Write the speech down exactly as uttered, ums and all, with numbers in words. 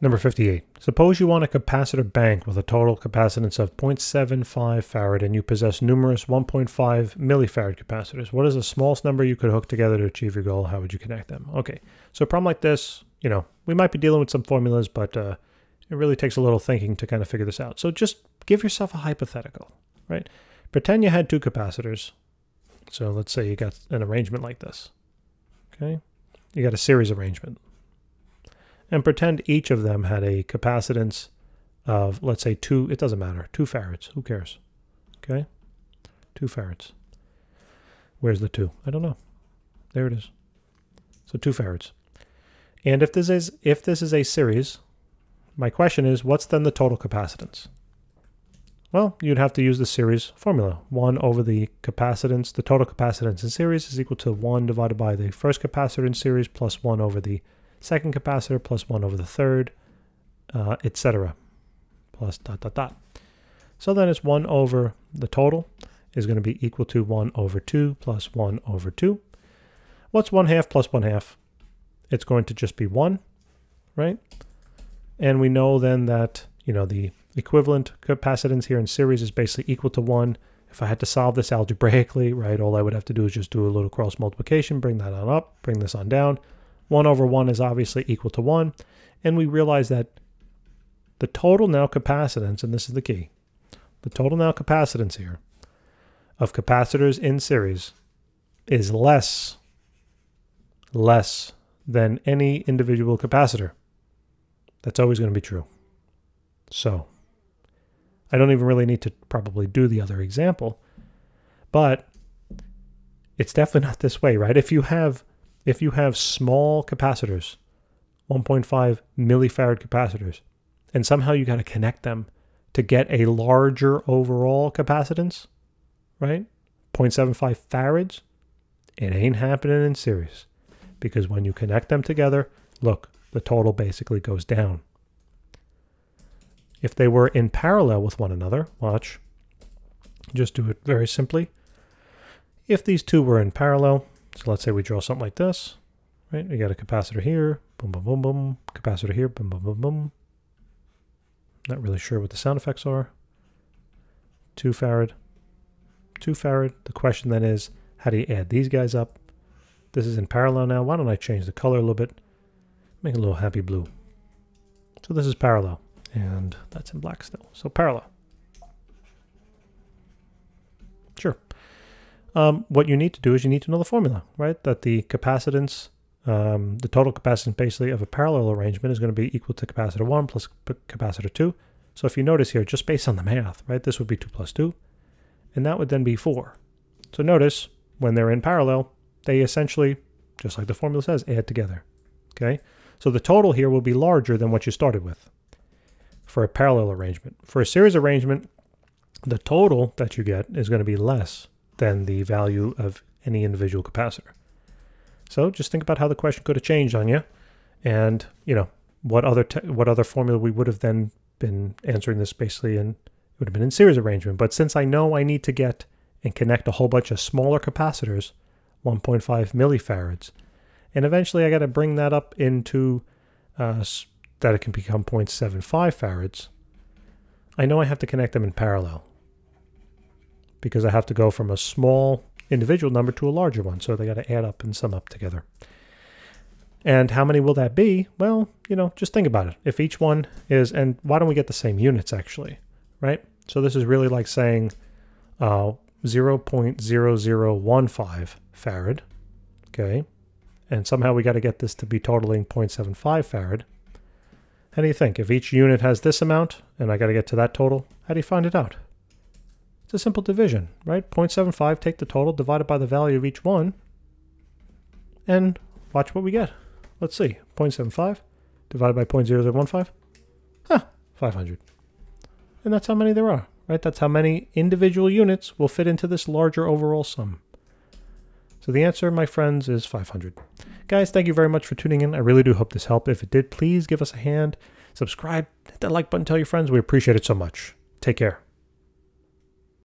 Number fifty-eight. Suppose you want a capacitor bank with a total capacitance of zero point seven five farad and you possess numerous one point five millifarad capacitors. What is the smallest number you could hook together to achieve your goal? How would you connect them? Okay, so a problem like this, you know, we might be dealing with some formulas, but uh, it really takes a little thinking to kind of figure this out. So just give yourself a hypothetical, right? Pretend you had two capacitors. So let's say you got an arrangement like this, okay? You got a series arrangement. And pretend each of them had a capacitance of, let's say, two, it doesn't matter, two farads. Who cares? Okay? Two farads. Where's the two? I don't know. There it is. So two farads. And if this is if this is a series, my question is, what's then the total capacitance? Well, you'd have to use the series formula. one over the capacitance, the total capacitance in series is equal to one divided by the first capacitor in series plus one over the second capacitor plus one over the third, uh, et cetera, plus dot, dot, dot. So then it's one over the total is going to be equal to one over two plus one over two. What's one half plus one half? It's going to just be one, right? And we know then that, you know, the equivalent capacitance here in series is basically equal to one. If I had to solve this algebraically, right, all I would have to do is just do a little cross multiplication, bring that on up, bring this on down. one over one is obviously equal to one, and we realize that the total now capacitance, and this is the key, the total now capacitance here of capacitors in series is less, less than any individual capacitor. That's always going to be true. So I don't even really need to probably do the other example, but it's definitely not this way, right? If you have If you have small capacitors, one point five millifarad capacitors, and somehow you got to connect them to get a larger overall capacitance, right? zero point seven five farads, it ain't happening in series. Because when you connect them together, look, the total basically goes down. If they were in parallel with one another, watch, just do it very simply. If these two were in parallel, so let's say we draw something like this, right? We got a capacitor here, boom, boom, boom, boom, capacitor here, boom, boom, boom, boom. Not really sure what the sound effects are. Two farad, two farad. The question then is, how do you add these guys up? This is in parallel now. Why don't I change the color a little bit? Make it a little happy blue. So this is parallel, and that's in black still. So parallel. Sure. Um, what you need to do is you need to know the formula, right? That the capacitance, um, the total capacitance basically of a parallel arrangement is going to be equal to capacitor one plus capacitor two. So if you notice here, just based on the math, right, this would be two plus two, and that would then be four. So notice when they're in parallel, they essentially, just like the formula says, add together, okay? So the total here will be larger than what you started with for a parallel arrangement. For a series arrangement, the total that you get is going to be less than the value of any individual capacitor. So just think about how the question could have changed on you, and you know what other what other formula we would have then been answering this basically in. It would have been in series arrangement. But since I know I need to get and connect a whole bunch of smaller capacitors, one point five millifarads, and eventually I got to bring that up into uh, that it can become zero point seven five farads. I know I have to connect them in parallel, because I have to go from a small individual number to a larger one. So they got to add up and sum up together. And how many will that be? Well, you know, just think about it. If each one is, and why don't we get the same units actually, right? So this is really like saying uh, zero point zero zero one five farad, okay? And somehow we got to get this to be totaling zero point seven five farad. How do you think? If each unit has this amount and I got to get to that total, how do you find it out? It's a simple division, right? zero point seven five, take the total, divide it by the value of each one, and watch what we get. Let's see, zero point seven five divided by zero point zero zero one five, huh, five hundred. And that's how many there are, right? That's how many individual units will fit into this larger overall sum. So the answer, my friends, is five hundred. Guys, thank you very much for tuning in. I really do hope this helped. If it did, please give us a hand, subscribe, hit that like button, tell your friends. We appreciate it so much. Take care.